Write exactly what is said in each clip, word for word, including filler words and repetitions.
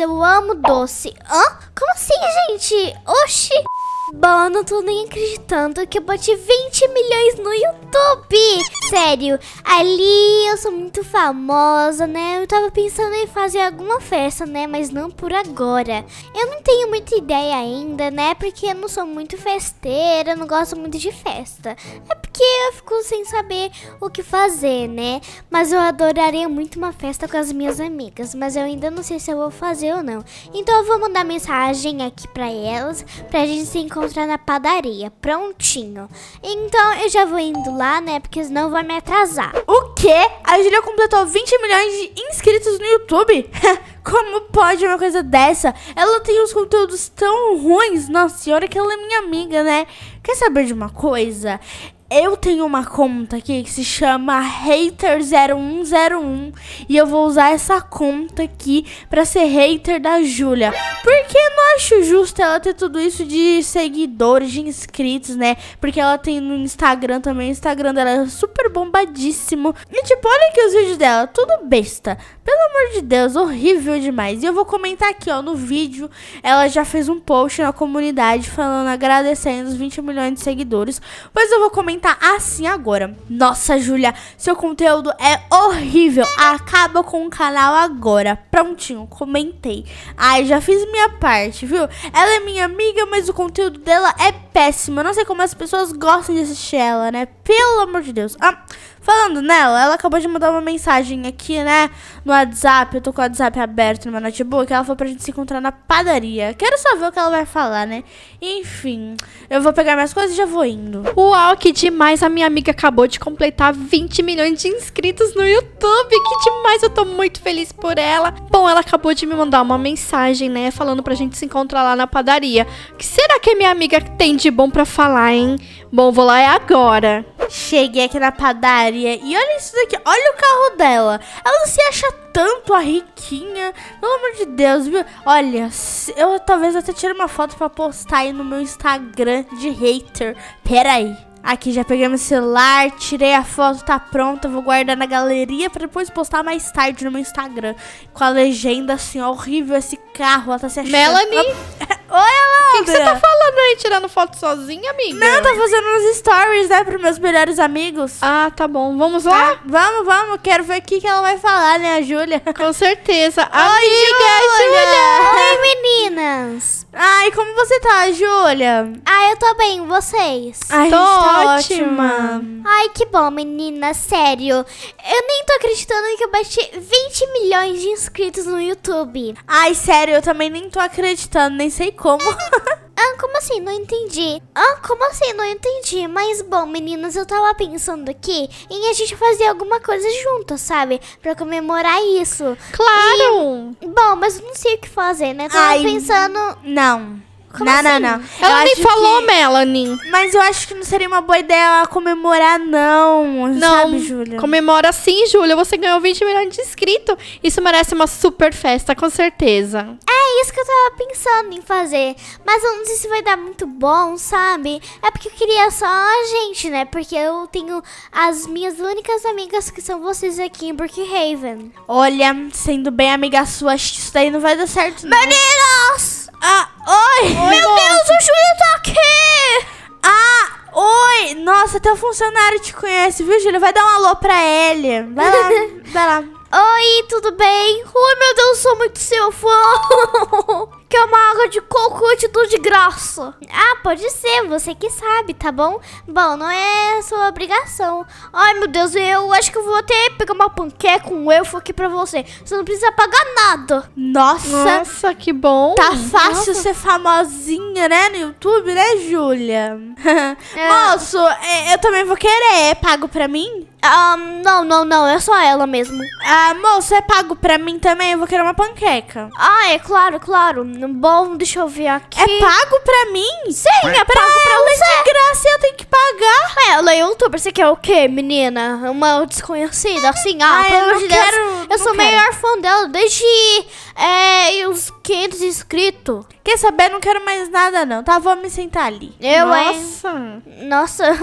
eu amo doce. Hã? Como assim, gente? Oxi. Bom, eu não tô nem acreditando que eu bati vinte milhões no YouTube. Sério, ali eu sou muito famosa, né? Eu tava pensando em fazer alguma festa, né? Mas não por agora. Eu não tenho muita ideia ainda, né? Porque eu não sou muito festeira, eu não gosto muito de festa. É porque eu fico sem saber o que fazer, né? Mas eu adoraria muito uma festa com as minhas amigas. Mas eu ainda não sei se eu vou fazer ou não. Então eu vou mandar mensagem aqui pra elas, pra gente se encontrar encontrar na padaria, prontinho. Então eu já vou indo lá, né? Porque senão vai me atrasar. O quê? A Julia completou vinte milhões de inscritos no YouTube? Como pode uma coisa dessa? Ela tem uns conteúdos tão ruins. Nossa senhora, que ela é minha amiga, né? Quer saber de uma coisa? Eu tenho uma conta aqui que se chama hater zero um zero um e eu vou usar essa conta aqui pra ser hater da Júlia. Porque eu não acho justo ela ter tudo isso de seguidores, de inscritos, né? Porque ela tem no Instagram também, o Instagram dela é super bombadíssimo. E tipo, olha aqui os vídeos dela, tudo besta. Pelo amor de Deus, horrível demais. E eu vou comentar aqui, ó, no vídeo, ela já fez um post na comunidade falando, agradecendo os vinte milhões de seguidores. Mas eu vou comentar tá assim agora. Nossa, Júlia, seu conteúdo é horrível. Acaba com o canal agora. Prontinho, comentei. Ai, já fiz minha parte, viu? Ela é minha amiga, mas o conteúdo dela é péssimo. Eu não sei como as pessoas gostam de assistir ela, né? Pelo amor de Deus. Ah, falando nela, ela acabou de mandar uma mensagem aqui, né? No WhatsApp, eu tô com o WhatsApp aberto no meu notebook. Ela falou pra gente se encontrar na padaria. Quero só ver o que ela vai falar, né? Enfim, eu vou pegar minhas coisas e já vou indo. Uau, que demais! A minha amiga acabou de completar vinte milhões de inscritos no YouTube. Que demais! Eu tô muito feliz por ela. Bom, ela acabou de me mandar uma mensagem, né? Falando pra gente se encontrar lá na padaria. O que será que a minha amiga tem de bom pra falar, hein? Bom, vou lá é agora. Cheguei aqui na padaria e olha isso daqui, olha o carro dela. Ela se acha tanto a riquinha, pelo amor de Deus, viu? Olha, eu talvez até tire uma foto pra postar aí no meu Instagram de hater. Pera aí. Aqui, já peguei meu celular, tirei a foto, tá pronta. Vou guardar na galeria pra depois postar mais tarde no meu Instagram. Com a legenda assim, ó, horrível esse carro, ela tá se achando... Melanie! Oi, o que, que você tá falando aí, tirando foto sozinha, amiga? Não, tá fazendo uns stories, né, pros meus melhores amigos. Ah, tá bom, vamos lá? Ah, vamos, vamos, quero ver o que ela vai falar, né, a Júlia. Com certeza. Amiga, Júlia! Oi, meninas! Ai, como você tá, Júlia? Ah, eu tô bem, vocês? Ai, tô tá ótima. ótima. Ai, que bom, menina, sério. Eu nem tô acreditando que eu bati vinte milhões de inscritos no YouTube. Ai, sério, eu também nem tô acreditando, nem sei como. Ah, como assim? Não entendi. Ah, como assim? Não entendi. Mas, bom, meninas, eu tava pensando aqui em a gente fazer alguma coisa juntas, sabe? Pra comemorar isso. Claro! E... Bom, mas eu não sei o que fazer, né? Tava Ai, pensando... Não. Como não, assim? não, não. Ela eu nem falou, que... Melanie. Mas eu acho que não seria uma boa ideia comemorar, não. Não, sabe, Júlia? Comemora sim, Júlia. Você ganhou vinte milhões de inscritos. Isso merece uma super festa, com certeza. É isso que eu tava pensando em fazer. Mas eu não sei se vai dar muito bom, sabe? É porque eu queria só a gente, né? Porque eu tenho as minhas únicas amigas que são vocês aqui em Brookhaven. Olha, sendo bem amiga sua, acho que isso daí não vai dar certo, não. Meninos! Ah, oi! oi Meu nossa. Deus, o Júlio tá aqui! Ah, oi! Nossa, até o funcionário te conhece, viu, Júlio? Vai dar um alô pra ele. Vai lá, vai lá. Oi, tudo bem? Oi, meu Deus, sou muito seu fã. Quer uma água de coco, eu te dou de graça. Ah, pode ser, você que sabe, tá bom? Bom, não é sua obrigação. Ai, meu Deus, eu acho que eu vou até pegar uma panqueca, um elfo aqui pra você. Você não precisa pagar nada. Nossa, Nossa que bom. Tá fácil Nossa. ser famosinha, né, no YouTube, né, Júlia? É. Moço, eu também vou querer. É pago pra mim? Ah, um, não, não, não, é só ela mesmo. Ah, moço, é pago pra mim também? Eu vou querer uma panqueca. Ah, é claro, claro. Bom, deixa eu ver aqui. É pago pra mim? Sim, é pago pra ela você. De graça, eu tenho que pagar. Ela é youtuber, você quer o quê, menina? Uma desconhecida, assim, ah, Ai, pelo amor de Deus. Quero, eu sou o maior fã dela desde é, os quinhentos inscritos. quer saber? Não quero mais nada, não. Tá, vou me sentar ali. Eu, Nossa. hein? Nossa.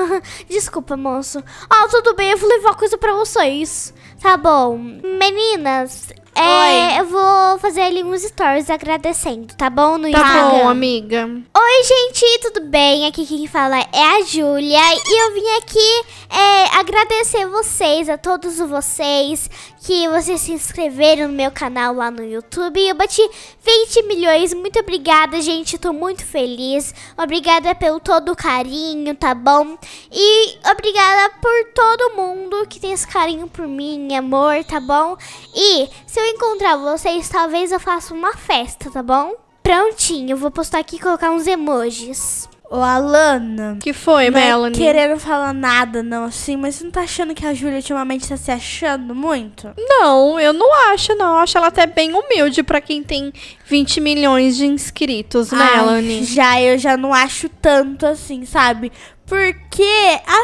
Desculpa, moço. Ó, oh, tudo bem. Eu vou levar coisa pra vocês. Tá bom. Meninas... É, Oi. eu vou fazer ali uns stories agradecendo, tá bom? No Instagram. Tá bom, amiga. Oi, gente, tudo bem? Aqui quem fala é a Júlia. E eu vim aqui é, agradecer vocês, a todos vocês, que vocês se inscreveram no meu canal lá no YouTube. Eu bati vinte milhões. Muito obrigada, gente. Tô muito feliz. Obrigada pelo todo o carinho, tá bom? E obrigada por todo mundo que tem esse carinho por mim, amor, tá bom? E se eu encontrar vocês, talvez eu faça uma festa, tá bom? Prontinho, eu vou postar aqui e colocar uns emojis. Ô, Alana. Que foi, não Melanie? Não querendo falar nada, não, assim, mas você não tá achando que a Júlia ultimamente tá se achando muito? Não, eu não acho, não. Eu acho ela até bem humilde pra quem tem vinte milhões de inscritos, Ai, Melanie. Já, eu já não acho tanto assim, sabe? Porque,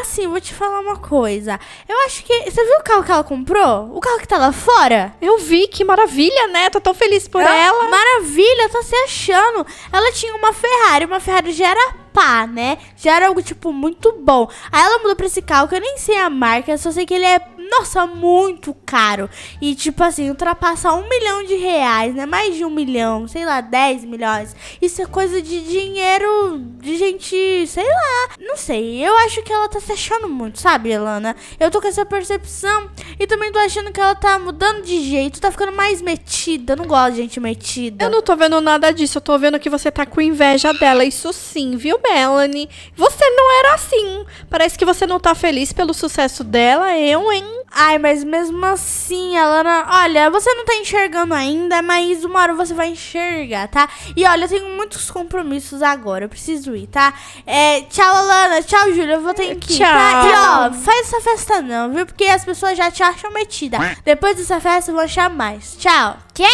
assim, vou te falar uma coisa. Eu acho que... Você viu o carro que ela comprou? O carro que tá lá fora? Eu vi, que maravilha, né? Tô tão feliz por ela. ela. Maravilha, tá se achando. Ela tinha uma Ferrari, uma Ferrari já era pá, né? Já era algo, tipo, muito bom. Aí ela mudou pra esse carro, que eu nem sei a marca, só sei que ele é, nossa, muito caro. E, tipo assim, ultrapassar um milhão de reais, né? Mais de um milhão, sei lá, dez milhões. Isso é coisa de dinheiro de gente, sei lá, não sei. Eu acho que ela tá se achando muito, sabe, Elana? Eu tô com essa percepção e também tô achando que ela tá mudando de jeito, tá ficando mais metida. Eu não gosto de gente metida. Eu não tô vendo nada disso, eu tô vendo que você tá com inveja dela. Isso sim, viu, Melanie? Você não era assim. Parece que você não tá feliz pelo sucesso dela, eu, hein? Ai, mas mesmo assim, Elana, olha, você não tá enxergando ainda, mas uma hora você vai enxergar, tá? E olha, eu tenho muitos compromissos agora, eu preciso ir, tá? É, tchau, Elana. Tchau, Júlia, eu vou ter que ir. Tchau. Tá? E ó, faz essa festa não, viu? Porque as pessoas já te acham metida. Depois dessa festa eu vou achar mais. Tchau. Quê?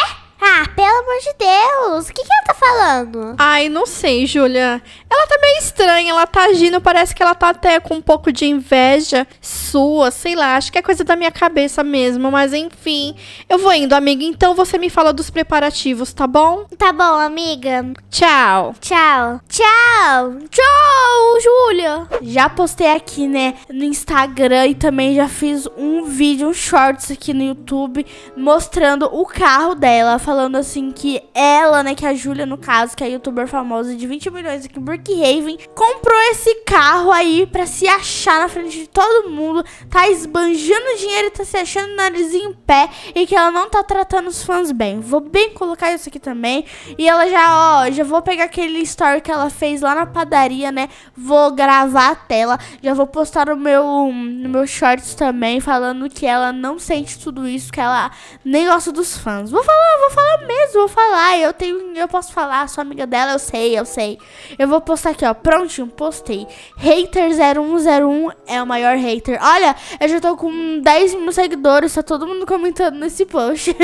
Ah, pelo amor de Deus, o que que ela tá falando? Ai, não sei, Júlia. Ela tá meio estranha, ela tá agindo, parece que ela tá até com um pouco de inveja sua, sei lá, acho que é coisa da minha cabeça mesmo, mas enfim. Eu vou indo, amiga, então você me fala dos preparativos, tá bom? Tá bom, amiga. Tchau. Tchau. Tchau. Tchau, Júlia. Já postei aqui, né, no Instagram e também já fiz um vídeo, um shorts aqui no YouTube, mostrando o carro dela, falando assim que ela, né, que a Júlia, no caso, que é a youtuber famosa de vinte milhões aqui em Brookhaven, comprou esse carro aí pra se achar na frente de todo mundo, tá esbanjando dinheiro e tá se achando o narizinho em pé e que ela não tá tratando os fãs bem. Vou bem colocar isso aqui também. E ela já, ó, já vou pegar aquele story que ela fez lá na padaria, né, vou gravar a tela, já vou postar no meu, no meu shorts também, falando que ela não sente tudo isso, que ela nem gosta dos fãs. Vou falar, vou falar mesmo, vou falar, eu tenho, eu posso falar, sou amiga dela, eu sei, eu sei. Eu vou postar aqui, ó, prontinho, postei. Hater zero um zero um é o maior hater. Olha, eu já tô com dez mil seguidores, tá todo mundo comentando nesse post.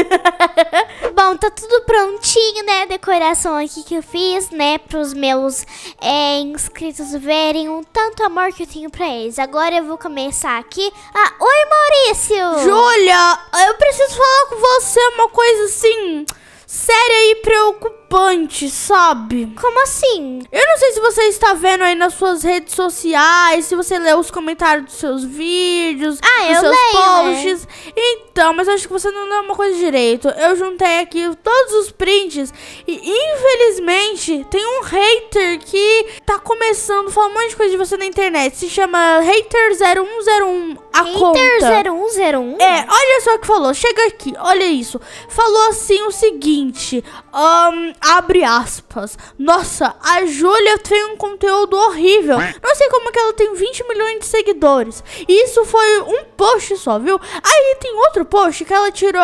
Bom, tá tudo prontinho, né, a decoração aqui que eu fiz, né, pros meus é, inscritos verem o tanto amor que eu tenho pra eles. Agora eu vou começar aqui. Ah, oi, Maurício! Júlia, eu preciso falar com você uma coisa assim... séria e preocupante, sabe? Como assim? Eu não sei se você está vendo aí nas suas redes sociais, se você lê os comentários dos seus vídeos, ah, dos eu seus leio, posts. Né? Então, mas acho que você não leu uma coisa direito. Eu juntei aqui todos os prints e, infelizmente, tem um hater que tá começando a falar um monte de coisa de você na internet. Se chama Hater zero um zero um. A hater conta. zero um zero um? É, olha só o que falou. Chega aqui, olha isso. Falou assim o seguinte. Um, abre aspas. Nossa, a Júlia tem um conteúdo horrível. Não sei como que ela tem vinte milhões de seguidores. Isso foi um post só, viu? Aí tem outro post que ela tirou...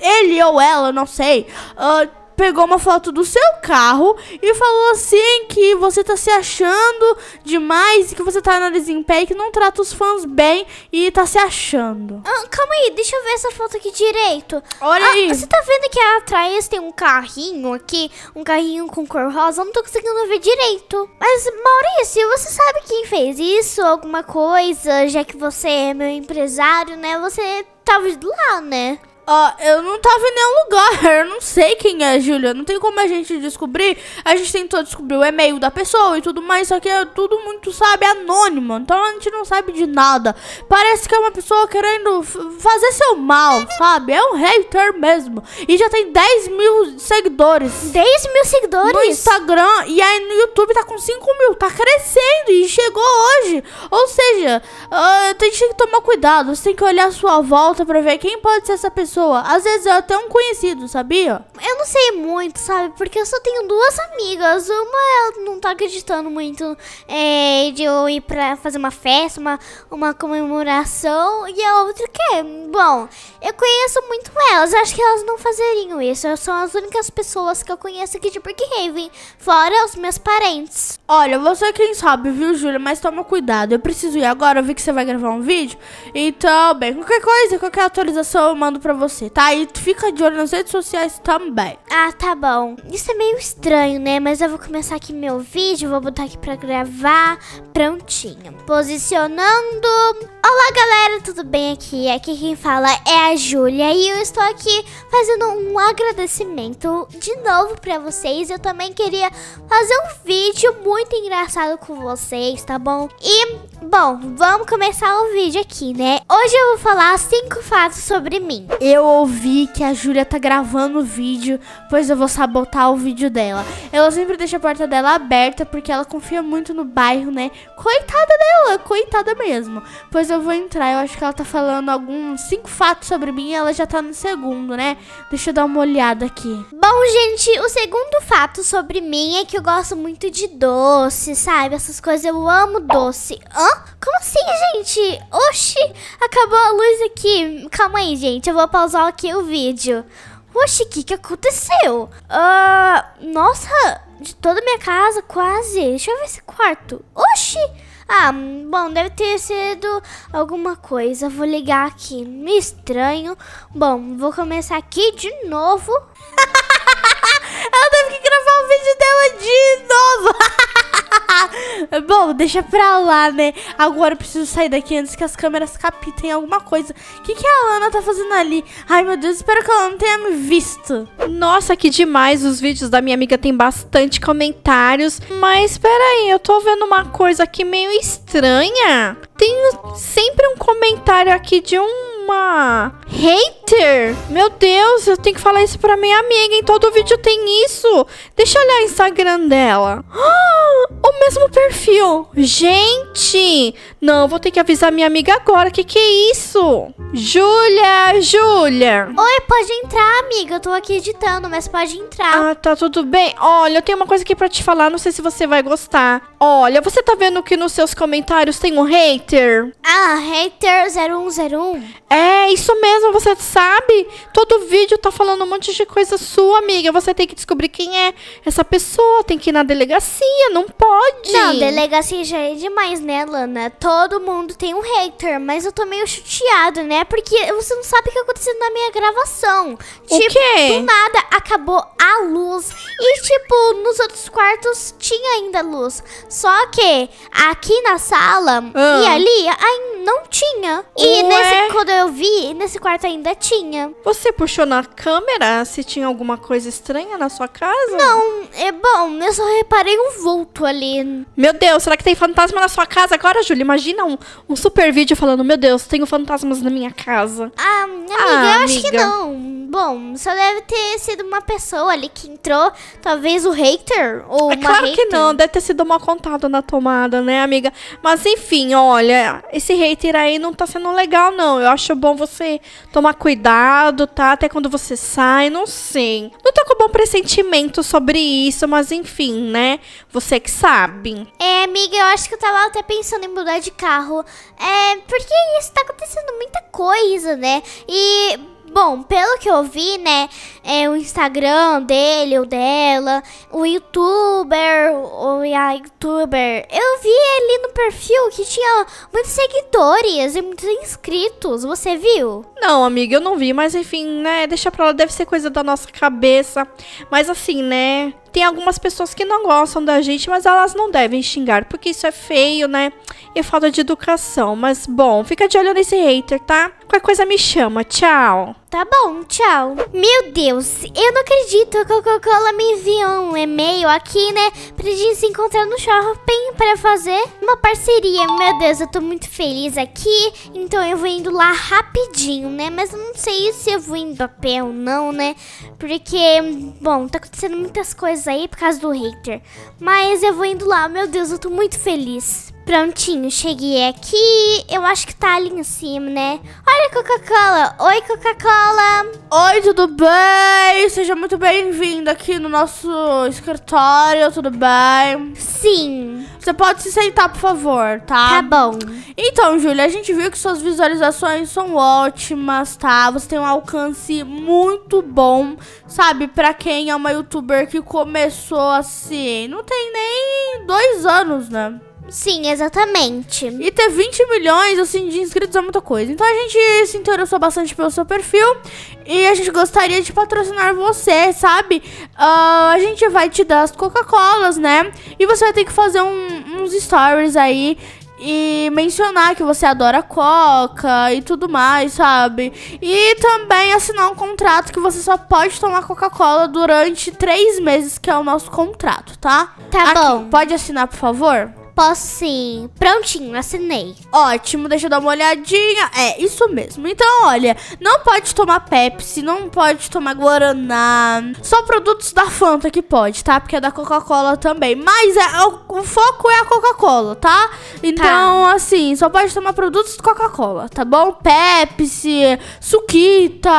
ele ou ela, não sei. Uh, pegou uma foto do seu carro e falou assim que você tá se achando demais, que você tá narizinho em pé e que não trata os fãs bem e tá se achando. Ah, calma aí, deixa eu ver essa foto aqui direito. Olha ah, aí. Você tá vendo que atrás tem um carrinho aqui, um carrinho com cor rosa? Eu não tô conseguindo ver direito. Mas, Maurício, você sabe quem fez isso? Alguma coisa, já que você é meu empresário, né? Você tava lá, né? Ah, eu não tava em nenhum lugar, eu não sei quem é, Júlia, não tem como a gente descobrir. A gente tentou descobrir o e-mail da pessoa e tudo mais, só que é tudo muito, sabe, anônimo, então a gente não sabe de nada. Parece que é uma pessoa querendo fazer seu mal, sabe, é um hater mesmo. E já tem dez mil seguidores. dez mil seguidores? No Instagram, e aí no YouTube tá com cinco mil, tá crescendo e chegou hoje. Ou seja, uh, tem que tomar cuidado, você tem que olhar a sua volta pra ver quem pode ser essa pessoa. Às vezes eu até um conhecido, sabia? Eu não sei muito, sabe? Porque eu só tenho duas amigas. Uma não tá acreditando muito é, de eu ir pra fazer uma festa, uma, uma comemoração. E a outra quer. Bom, eu conheço muito elas. Acho que elas não fazeriam isso. São as únicas pessoas que eu conheço aqui de Brookhaven. Fora os meus parentes. Olha, você quem sabe, viu, Júlia? Mas toma cuidado. Eu preciso ir agora. Eu vi que você vai gravar um vídeo. Então, bem, qualquer coisa, qualquer atualização eu mando pra você. Você, tá? E fica de olho nas redes sociais também. Ah, tá bom. Isso é meio estranho, né? Mas eu vou começar aqui meu vídeo, vou botar aqui pra gravar. Prontinho. Posicionando. Olá, galera, tudo bem aqui? Aqui quem fala é a Júlia e eu estou aqui fazendo um agradecimento de novo pra vocês. Eu também queria fazer um vídeo muito engraçado com vocês, tá bom? E, bom, vamos começar o vídeo aqui, né? Hoje eu vou falar cinco fatos sobre mim. Eu Eu ouvi que a Júlia tá gravando o vídeo, pois eu vou sabotar o vídeo dela. Ela sempre deixa a porta dela aberta, porque ela confia muito no bairro, né? Coitada dela, coitada mesmo. Pois eu vou entrar, eu acho que ela tá falando alguns cinco fatos sobre mim e ela já tá no segundo, né? Deixa eu dar uma olhada aqui. Bom, gente, o segundo fato sobre mim é que eu gosto muito de doce, sabe? Essas coisas, eu amo doce. Hã? Como assim, gente? Oxi, acabou a luz aqui. Calma aí, gente, eu vou pausar. Pausar aqui o vídeo. Oxi, o que, que aconteceu? Uh, nossa, de toda a minha casa, quase. Deixa eu ver esse quarto. Oxi! Ah, bom, deve ter sido alguma coisa. Vou ligar aqui. Me estranho. Bom, vou começar aqui de novo. Ela teve que gravar o vídeo dela de novo. Bom, deixa pra lá, né? Agora eu preciso sair daqui antes que as câmeras captem alguma coisa. O que, que a Lana tá fazendo ali? Ai, meu Deus, espero que ela não tenha me visto. Nossa, que demais. Os vídeos da minha amiga tem bastante comentários. Mas, peraí, eu tô vendo uma coisa aqui meio estranha. Tem sempre um comentário aqui de um... uma hater. Meu Deus, eu tenho que falar isso pra minha amiga. Em todo vídeo tem isso. Deixa eu olhar o Instagram dela. Ah, o mesmo perfil. Gente, não, vou ter que avisar minha amiga agora. Que que é isso? Júlia, Júlia. Oi, pode entrar, amiga. Eu tô aqui editando, mas pode entrar. Ah, tá, tudo bem. Olha, eu tenho uma coisa aqui pra te falar. Não sei se você vai gostar. Olha, você tá vendo que nos seus comentários tem um hater? Ah, hater zero um zero um. É, isso mesmo, você sabe? Todo vídeo tá falando um monte de coisa sua, amiga. Você tem que descobrir quem é essa pessoa. Tem que ir na delegacia, não pode. Não, delegacia já é demais, né, Lana? Todo mundo tem um hater, mas eu tô meio chuteado, né? Porque você não sabe o que aconteceu na minha gravação. Tipo, o quê? Do nada, acabou a luz. E, tipo, nos outros quartos tinha ainda luz. Só que aqui na sala ah. e ali ainda não tinha. E Ué? nesse... Quando eu Eu vi, nesse quarto ainda tinha. Você puxou na câmera se tinha alguma coisa estranha na sua casa? Não, é bom, eu só reparei um vulto ali. Meu Deus, será que tem fantasma na sua casa agora, Júlia? Imagina um, um super vídeo falando, meu Deus, tenho fantasmas na minha casa. Ah, amiga, ah, eu amiga. acho que não. Bom, só deve ter sido uma pessoa ali que entrou, talvez o hater ou é uma claro hater. que não, deve ter sido mal contado na tomada, né, amiga? Mas enfim, olha, esse hater aí não tá sendo legal, não. Eu acho bom você tomar cuidado, tá? Até quando você sai, não sei. Não tô com bom pressentimento sobre isso, mas enfim, né? Você que sabe. É, amiga, eu acho que eu tava até pensando em mudar de carro. É, porque isso tá acontecendo muita coisa, né? E... Bom, pelo que eu vi, né, é, o Instagram dele ou dela, o youtuber, ou a youtuber, eu vi ali no perfil que tinha muitos seguidores e muitos inscritos, você viu? Não, amiga, eu não vi, mas enfim, né, deixa pra lá, deve ser coisa da nossa cabeça, mas assim, né... Tem algumas pessoas que não gostam da gente, mas elas não devem xingar, porque isso é feio, né? E falta de educação. Mas, bom, fica de olho nesse hater, tá? Qualquer coisa me chama. Tchau. tá bom, tchau. Meu Deus, eu não acredito. A Coca-Cola me enviou um e-mail aqui, né? Pra gente se encontrar no shopping pra fazer uma parceria. Meu Deus, eu tô muito feliz aqui. Então eu vou indo lá rapidinho, né? Mas eu não sei se eu vou indo a pé ou não, né? Porque, bom, tá acontecendo muitas coisas aí por causa do hater. Mas eu vou indo lá. Meu Deus, eu tô muito feliz. Prontinho, cheguei aqui. Eu acho que tá ali em cima, né? Olha a Coca-Cola. Oi, Coca-Cola. Oi, tudo bem? Seja muito bem-vindo aqui no nosso escritório, tudo bem? Sim. Você pode se sentar, por favor, tá? Tá bom. Então, Júlia, a gente viu que suas visualizações são ótimas, tá? Você tem um alcance muito bom, sabe? Pra quem é uma youtuber que começou assim, não tem nem dois anos, né? Sim, exatamente. E ter vinte milhões, assim, de inscritos é muita coisa. Então a gente se interessou bastante pelo seu perfil e a gente gostaria de patrocinar você, sabe? Uh, a gente vai te dar as Coca-Colas, né? E você vai ter que fazer um, uns stories aí e mencionar que você adora Coca e tudo mais, sabe? E também assinar um contrato que você só pode tomar Coca-Cola durante três meses, que é o nosso contrato, tá? Tá bom. Aqui, pode assinar, por favor? Posso sim. Prontinho, assinei. Ótimo, deixa eu dar uma olhadinha. É, isso mesmo. Então, olha, não pode tomar Pepsi, não pode tomar Guaraná. Só produtos da Fanta que pode, tá? Porque é da Coca-Cola também. Mas é, o, o foco é a Coca-Cola, tá? Então, tá. Assim, só pode tomar produtos de Coca-Cola, tá bom? Pepsi, Suquita,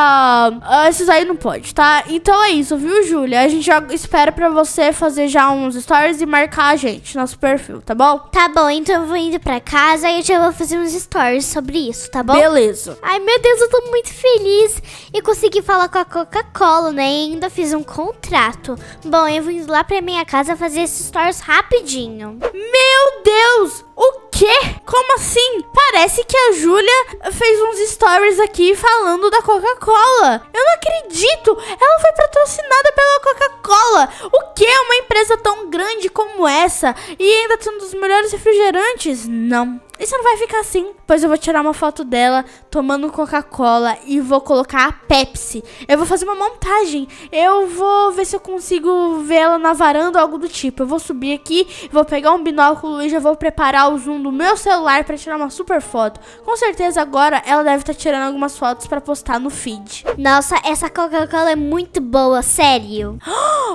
esses aí não pode, tá? Então é isso, viu, Júlia? A gente já espera pra você fazer já uns stories e marcar a gente, nosso perfil, tá bom? Tá bom, então eu vou indo pra casa e eu já vou fazer uns stories sobre isso, tá bom? Beleza. Ai, meu Deus, eu tô muito feliz. E consegui falar com a Coca-Cola, né? E ainda fiz um contrato. Bom, eu vou indo lá pra minha casa fazer esses stories rapidinho. Meu Deus, o quê? Como assim? Parece que a Júlia fez uns stories aqui falando da Coca-Cola. Eu não acredito. Ela foi patrocinada pela Coca-Cola. O que é uma empresa tão grande como essa? E ainda sendo dos melhores refrigerantes? Não. Isso não vai ficar assim. Pois eu vou tirar uma foto dela tomando Coca-Cola e vou colocar a Pepsi. Eu vou fazer uma montagem. Eu vou ver se eu consigo ver ela na varanda ou algo do tipo. Eu vou subir aqui, vou pegar um binóculo e já vou preparar o zoom do meu celular pra tirar uma super foto. Com certeza agora ela deve estar tirando algumas fotos pra postar no feed. Nossa, essa Coca-Cola é muito boa, sério.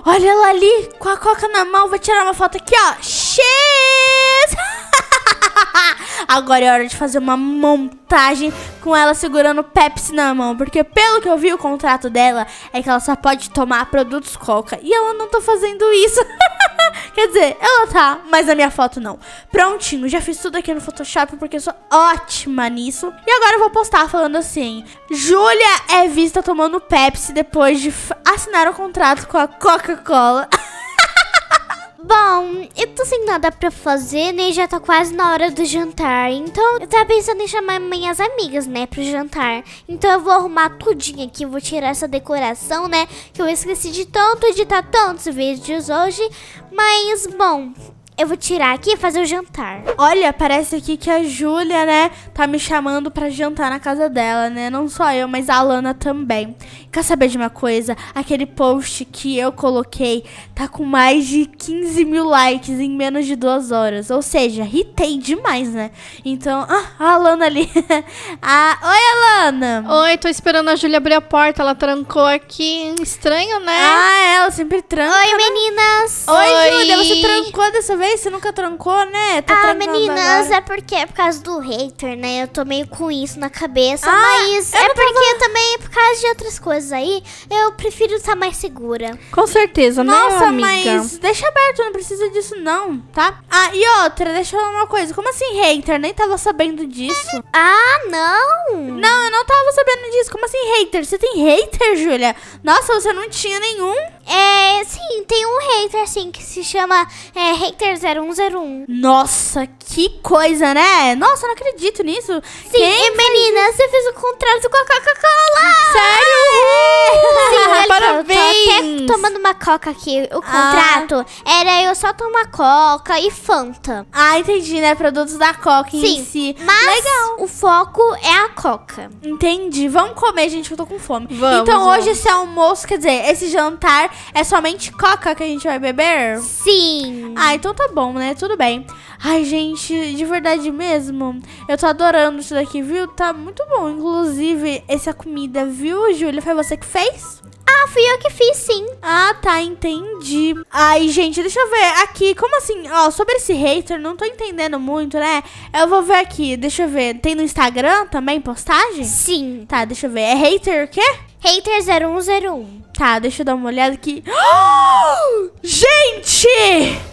Olha ela ali com a Coca na mão. Vou tirar uma foto aqui, ó. Cheers! Agora é hora de fazer uma montagem com ela segurando Pepsi na mão. Porque pelo que eu vi, o contrato dela é que ela só pode tomar produtos Coca. E ela não tá fazendo isso. Quer dizer, ela tá, mas a minha foto não. Prontinho, já fiz tudo aqui no Photoshop porque eu sou ótima nisso. E agora eu vou postar falando assim: Júlia é vista tomando Pepsi depois de assinar o contrato com a Coca-Cola. Bom, eu tô sem nada pra fazer, né? Já tá quase na hora do jantar. Então, eu tava pensando em chamar minhas amigas, né? Pro jantar. Então, eu vou arrumar tudinho aqui. Vou tirar essa decoração, né? Que eu esqueci de tanto editar tantos vídeos hoje. Mas, bom... eu vou tirar aqui e fazer o jantar. Olha, parece aqui que a Júlia, né, tá me chamando pra jantar na casa dela, né? Não só eu, mas a Alana também. Quer saber de uma coisa? Aquele post que eu coloquei tá com mais de quinze mil likes em menos de duas horas. Ou seja, hitei demais, né? Então, ah, a Alana ali. Ah, oi, Alana. Oi, tô esperando a Júlia abrir a porta. Ela trancou aqui. Estranho, né? Ah, ela sempre tranca. Oi, meninas. Oi, oi. Júlia, você trancou dessa vez? Você nunca trancou, né? Tá ah, meninas, agora. É porque é por causa do hater, né? Eu tô meio com isso na cabeça, ah, mas é porque tava... também, por causa de outras coisas aí, eu prefiro estar mais segura. Com certeza, né, nossa, amiga? Mas deixa aberto, não precisa disso não, tá? Ah, e outra, deixa eu falar uma coisa. Como assim hater? Nem tava sabendo disso. Ah, não! Não, eu não tava sabendo disso. Como assim hater? Você tem hater, Júlia? Nossa, você não tinha nenhum? É, sim, tem um hater. hater assim, que se chama é, hater zero um zero um. Nossa, que coisa, né? Nossa, eu não acredito nisso. Sim, e menina, você fez o contrato com a Coca-Cola. Sério? É. Sim, parabéns. Tô até tomando uma Coca aqui. O contrato ah. era eu só tomar Coca e Fanta. Ah, entendi, né? Produtos da Coca Sim, em si. Mas legal. O foco é a Coca. Entendi. Vamos comer, gente, que eu tô com fome. Vamos, então vamos. Hoje esse almoço, quer dizer, esse jantar é somente Coca que a gente vai beber? Sim. Ah, então tá bom, né? Tudo bem. Ai, gente, de verdade mesmo, eu tô adorando isso daqui, viu? Tá muito bom, inclusive, essa comida, viu, Júlia? Foi você que fez? Ah, fui eu que fiz, sim. Ah, tá, entendi. Ai, gente, deixa eu ver aqui. Como assim? Ó, sobre esse hater, não tô entendendo muito, né? Eu vou ver aqui, deixa eu ver. Tem no Instagram também postagem? Sim. Tá, deixa eu ver. É hater o quê? hater zero um zero um. Tá, deixa eu dar uma olhada aqui. Oh! Gente!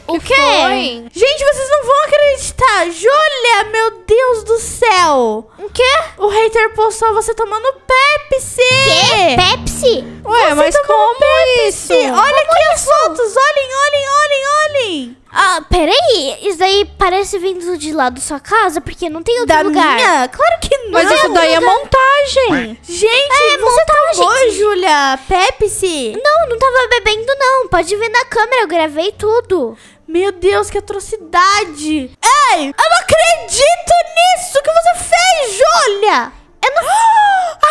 O que foi? Gente, vocês não vão acreditar. Júlia, meu Deus do céu. O quê? O hater postou você tomando Pepsi. Quê? Pepsi? Ué, você mas como Pepsi? Isso? Olha como aqui isso? As fotos. Olhem, olhem, olhem, olhem. Ah, peraí. Isso daí parece vindo de lá da sua casa, porque não tem outro da lugar. Minha? Claro que não. Mas isso daí é montagem. Gente, é, você tomou, Júlia, Pepsi? Não, não tava bebendo, não. Pode ver na câmera, eu gravei tudo. Meu Deus, que atrocidade. Ei, eu não acredito nisso que você fez, Júlia. Eu não...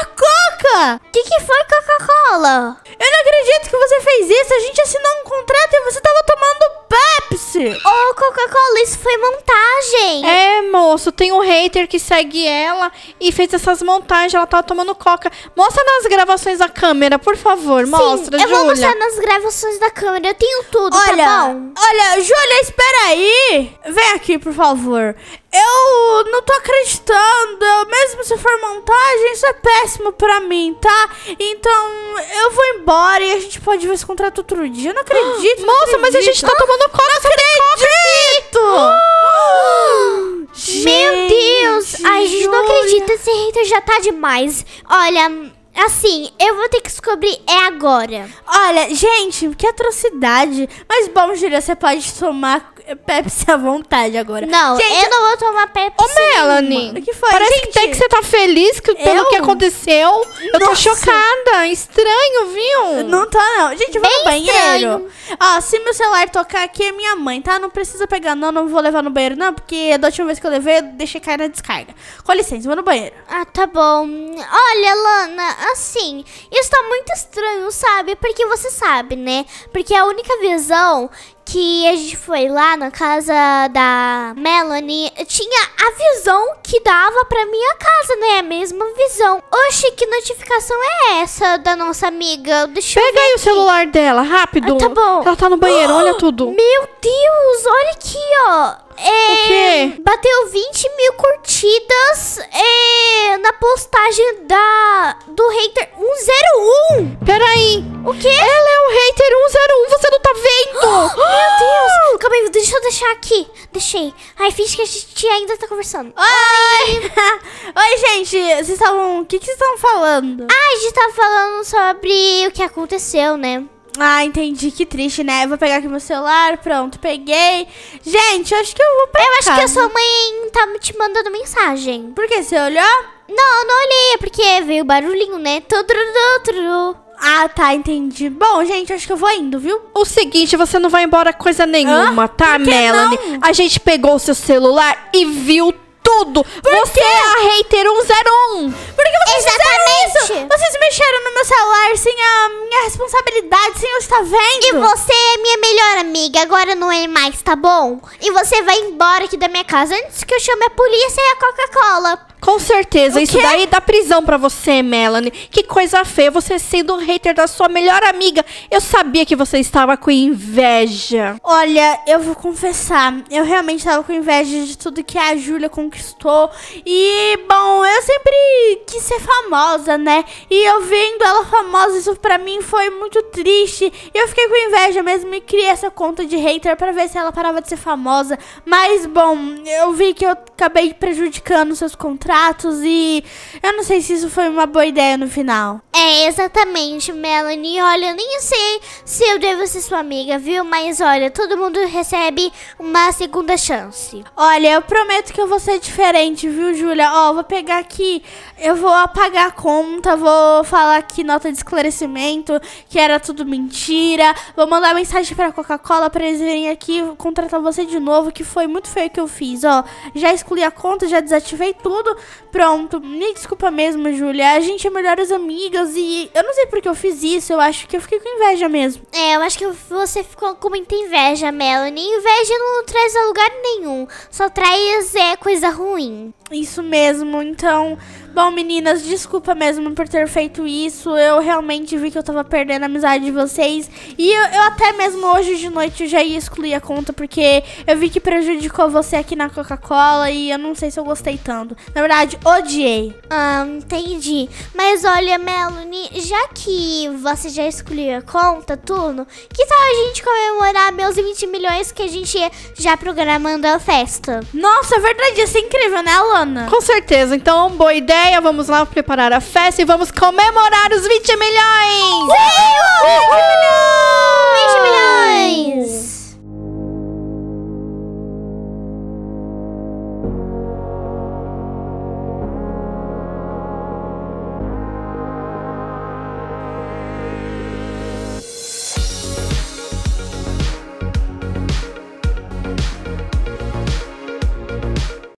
A Coca! O que, que foi, Coca-Cola? Eu não acredito que você fez isso. A gente assinou um contrato e você tava tomando Pepsi. Ô, oh, Coca-Cola, isso foi montagem. É, moço. Tem um hater que segue ela e fez essas montagens. Ela tava tomando Coca. Mostra nas gravações da câmera, por favor. Sim, mostra, Júlia. eu vou mostrar nas gravações da câmera. Eu tenho tudo, olha, tá bom? Olha, Júlia, espera aí. Vem aqui, por favor. Eu não tô acreditando. Mesmo se for montagem, isso é péssimo pra mim, tá? Então, eu vou embora e a gente pode ver esse contrato outro dia. Eu não acredito. Ah, não Nossa, acredito. mas a gente tá ah, tomando coca. Não acredito! Coca oh, gente. Meu Deus! Ai, a gente olha. não acredita. Esse hater já tá demais. Olha... Assim, eu vou ter que descobrir é agora. Olha, gente, que atrocidade. Mas bom, Júlia, você pode tomar Pepsi à vontade agora. Não, gente, eu não vou tomar Pepsi. Ô, Melanie, o que foi? Parece gente, que até que você tá feliz que, pelo eu? que aconteceu. Eu Nossa. tô chocada. Estranho, viu? Não tá, não. Gente, eu vou Bem no banheiro. Ó, ah, se meu celular tocar aqui, é minha mãe, tá? Não precisa pegar, não. Não vou levar no banheiro, não. Porque da última vez que eu levei, eu deixei cair na descarga. Com licença, vou no banheiro. Ah, tá bom. Olha, Lana... Assim, isso tá muito estranho, sabe? Porque você sabe, né? Porque a única visão que a gente foi lá na casa da Melanie tinha a visão que dava pra minha casa, né? A mesma visão. Oxe, que notificação é essa da nossa amiga? Deixa eu ver. Pega aí o celular dela, rápido. Ah, tá bom. Ela tá no banheiro, olha tudo. Meu Deus, olha aqui, ó. É, o quê? Bateu vinte mil curtidas é, na postagem da, do hater um zero um. Peraí. O quê? Ela é o hater um zero um, você não tá vendo? Oh, meu Deus. Calma aí, deixa eu deixar aqui. Deixei. Ai, finge que a gente ainda tá conversando. Oi. Oi, gente. Vocês estavam... O que, que vocês estavam falando? Ah, a gente tava falando sobre o que aconteceu, né? Ah, entendi. Que triste, né? Eu vou pegar aqui meu celular. Pronto, peguei. Gente, acho que eu vou pegar. Eu acho que a sua mãe tá me te mandando mensagem. Por que? Você olhou? Não, não olhei. É porque veio o barulhinho, né? Tuduruduruduru. Ah, tá. Entendi. Bom, gente, acho que eu vou indo, viu? O seguinte, você não vai embora coisa nenhuma, Hã? tá, Melanie? Não? A gente pegou o seu celular e viu tudo. Tudo. Você é a hater um zero um. Por que vocês Exatamente. fizeram isso? Vocês mexeram no meu celular sem a minha responsabilidade, sem eu estar vendo. E você é minha melhor amiga, agora não é mais, tá bom? E você vai embora aqui da minha casa antes que eu chame a polícia e a Coca-Cola. Com certeza, isso daí dá prisão pra você, Melanie. Que coisa feia, você sendo um hater da sua melhor amiga. Eu sabia que você estava com inveja. Olha, eu vou confessar, eu realmente estava com inveja de tudo que a Júlia conquistou. E, bom, eu sempre quis ser famosa, né? E eu vendo ela famosa, isso pra mim foi muito triste. Eu fiquei com inveja mesmo e criei essa conta de hater pra ver se ela parava de ser famosa. Mas, bom, eu vi que eu acabei prejudicando seus contratos. contratos e eu não sei se isso foi uma boa ideia no final. É, exatamente, Melanie. Olha, eu nem sei se eu devo ser sua amiga, viu? Mas olha, todo mundo recebe uma segunda chance. Olha, eu prometo que eu vou ser diferente, viu, Júlia? Ó, vou pegar aqui, eu vou apagar a conta, vou falar aqui nota de esclarecimento, que era tudo mentira. Vou mandar mensagem pra Coca-Cola pra eles virem aqui contratar você de novo, que foi muito feio que eu fiz, ó. Já excluí a conta, já desativei tudo. Pronto, me desculpa mesmo, Júlia. A gente é melhores amigas e eu não sei porque eu fiz isso, eu acho que eu fiquei com inveja mesmo. É, eu acho que você ficou com muita inveja, Melanie. Inveja não traz a lugar nenhum, só traz é, coisa ruim. Isso mesmo, então... Bom, meninas, desculpa mesmo por ter feito isso. Eu realmente vi que eu tava perdendo a amizade de vocês. E eu, eu até mesmo hoje de noite eu já ia excluir a conta, porque eu vi que prejudicou você aqui na Coca-Cola e eu não sei se eu gostei tanto. Na verdade, odiei. Ah, entendi. Mas olha, Melanie, já que você já excluiu a conta, Tuno, que tal a gente comemorar meus vinte milhões que a gente já programando a festa? Nossa, é verdade, isso é incrível, né, Alana? Com certeza, então, boa ideia. Vamos lá preparar a festa e vamos comemorar os vinte milhões! Sim, vinte milhões!